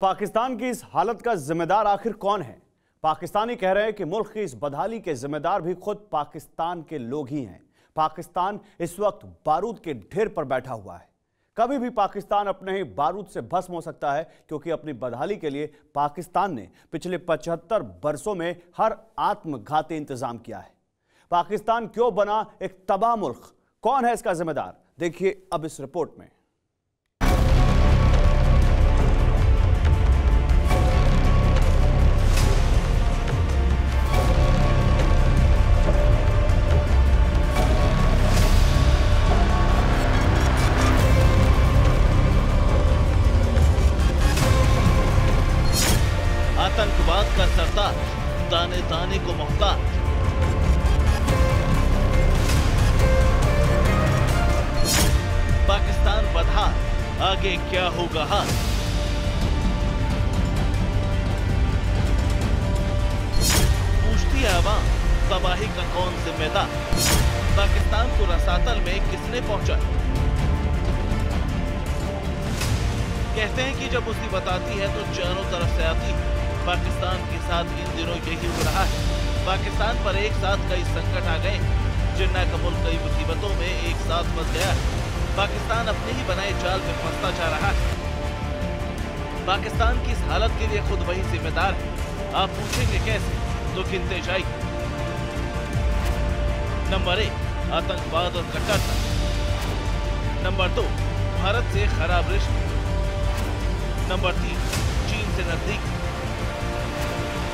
पाकिस्तान की इस हालत का जिम्मेदार आखिर कौन है? पाकिस्तानी कह रहे हैं कि मुल्क की इस बदहाली के जिम्मेदार भी खुद पाकिस्तान के लोग ही हैं। पाकिस्तान इस वक्त बारूद के ढेर पर बैठा हुआ है। कभी भी पाकिस्तान अपने ही बारूद से भस्म हो सकता है, क्योंकि अपनी बदहाली के लिए पाकिस्तान ने पिछले 75 बरसों में हर आत्मघाती इंतजाम किया है। पाकिस्तान क्यों बना एक तबाह मुल्क? कौन है इसका जिम्मेदार? देखिए अब इस रिपोर्ट में। आतंकवाद का सरताज, ताने ताने को मोहताज। पाकिस्तान बदहाल, आगे क्या होगा हाल। पूछती है आवाम, तबाही का कौन जिम्मेदार? पाकिस्तान को रसातल में किसने पहुंचाया? कहते हैं कि जब मुसीबत आती है तो चारों तरफ से आती है। पाकिस्तान के साथ इन दिनों यही हो रहा है। पाकिस्तान पर एक साथ कई संकट आ गए। जिन्ना का मुल्क कई मुसीबतों में एक साथ फंस गया है। पाकिस्तान अपने ही बनाए जाल में फंसता जा रहा है। पाकिस्तान की इस हालत के लिए खुद वही जिम्मेदार है। आप पूछेंगे कैसे, तो गिनते जाइए। नंबर 1, आतंकवाद और कट्टरता। नंबर 2, भारत से खराब रिश्ते। नंबर 3, चीन से नजदीक।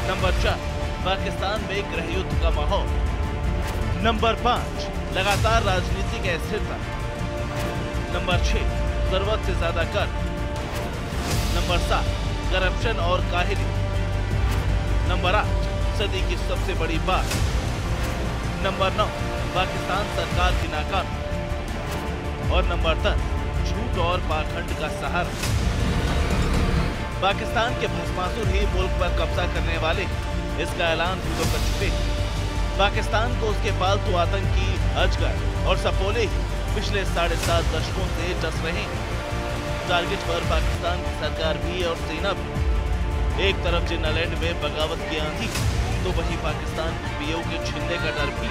नंबर 4, पाकिस्तान में गृहयुद्ध का माहौल। नंबर 5, लगातार राजनीतिक अस्थिरता। नंबर 6, जरूरत से ज्यादा कर। नंबर 7, करप्शन और काहिली। नंबर 8, सदी की सबसे बड़ी बात। नंबर 9, पाकिस्तान सरकार की नाकामी। और नंबर 10, झूठ और पाखंड का सहारा। पाकिस्तान के भस्मासुर ही मुल्क पर कब्जा करने वाले, इसका ऐलान भी तो कर चुके। पाकिस्तान को उसके पालतू आतंकी अजगर और सपोले पिछले 7.5 दशकों से डस रहे। टारगेट पर पाकिस्तान की सरकार भी और सेना भी। एक तरफ जिन्नालैंड में बगावत की आंधी, तो वहीं पाकिस्तान को पीओ के छीनने का डर भी।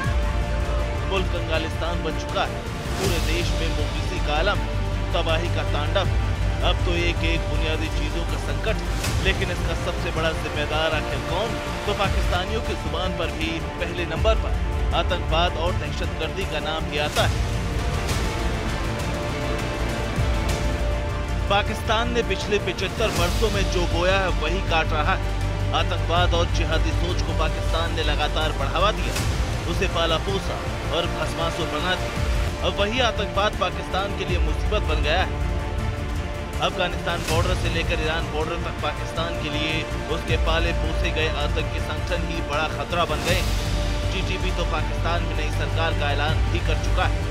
मुल्क कंगालिस्तान बन चुका है। पूरे देश में मुफलिसी का आलम, तबाही का तांडव। अब तो एक बुनियादी चीजों का संकट, लेकिन इसका सबसे बड़ा जिम्मेदार आखिर कौन? तो पाकिस्तानियों की जुबान पर भी पहले नंबर पर आतंकवाद और दहशतगर्दी का नाम भी आता है। पाकिस्तान ने पिछले 75 वर्षों में जो बोया है वही काट रहा है। आतंकवाद और जिहादी सोच को पाकिस्तान ने लगातार बढ़ावा दिया, उसे पाला पोसा और भस्मासुर बना दिया। अब वही आतंकवाद पाकिस्तान के लिए मुसीबत बन गया है। अफगानिस्तान बॉर्डर से लेकर ईरान बॉर्डर तक पाकिस्तान के लिए उसके पाले पोसे गए आतंकी संगठन ही बड़ा खतरा बन गए। टीटीपी तो पाकिस्तान में नई सरकार का ऐलान भी कर चुका है।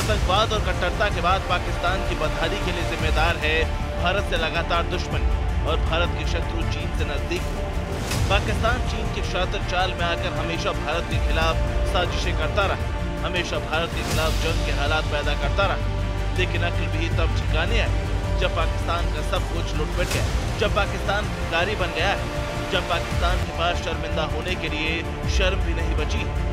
आतंकवाद और कट्टरता के बाद पाकिस्तान की बदहाली के लिए जिम्मेदार है भारत से लगातार दुश्मनी और भारत के शत्रु चीन से नजदीक। पाकिस्तान चीन के शातिर चाल में आकर हमेशा भारत के खिलाफ साजिशें करता रहा, हमेशा भारत के खिलाफ जंग के हालात पैदा करता रहा। लेकिन अक्ल भी तब ठिकाने आई जब पाकिस्तान का सब कुछ लुटपट गया, जब पाकिस्तान भिखारी बन गया है, जब पाकिस्तान के पास शर्मिंदा होने के लिए शर्म भी नहीं बची।